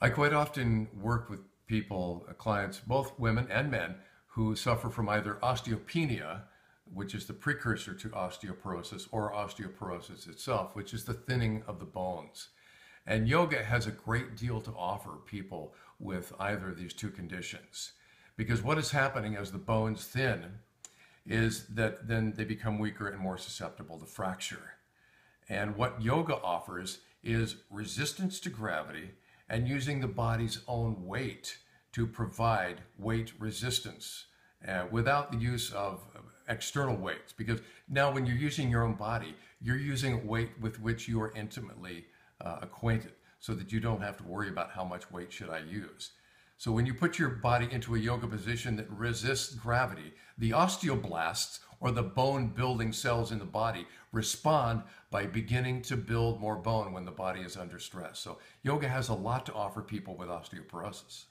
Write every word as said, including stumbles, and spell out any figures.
I quite often work with people, clients, both women and men, who suffer from either osteopenia, which is the precursor to osteoporosis, or osteoporosis itself, which is the thinning of the bones. And yoga has a great deal to offer people with either of these two conditions, because what is happening as the bones thin is that then they become weaker and more susceptible to fracture. And what yoga offers is resistance to gravity and using the body's own weight to provide weight resistance uh, without the use of external weights. Because now when you're using your own body, you're using weight with which you are intimately uh, acquainted, so that you don't have to worry about how much weight should I use. So when you put your body into a yoga position that resists gravity, the osteoblasts, or the bone building cells in the body, respond by beginning to build more bone when the body is under stress. So yoga has a lot to offer people with osteoporosis.